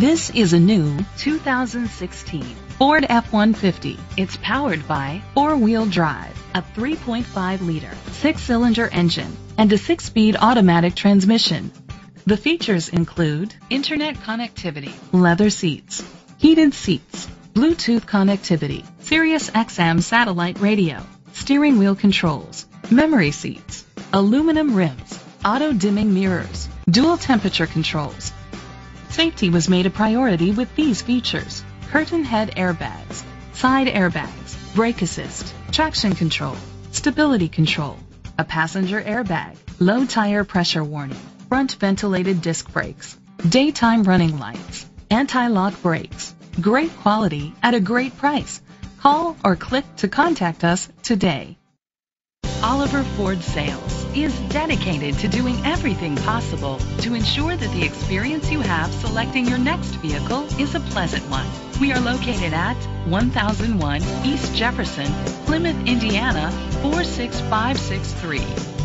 This is a new 2016 Ford F-150. It's powered by four-wheel drive, a 3.5-liter, six-cylinder engine, and a six-speed automatic transmission. The features include internet connectivity, leather seats, heated seats, Bluetooth connectivity, Sirius XM satellite radio, steering wheel controls, memory seats, aluminum rims, auto-dimming mirrors, dual temperature controls. Safety was made a priority with these features: curtain head airbags, side airbags, brake assist, traction control, stability control, a passenger airbag, low tire pressure warning, front ventilated disc brakes, daytime running lights, anti-lock brakes. Great quality at a great price. Call or click to contact us today. Oliver Ford Sales is dedicated to doing everything possible to ensure that the experience you have selecting your next vehicle is a pleasant one. We are located at 1001 East Jefferson, Plymouth, Indiana 46563.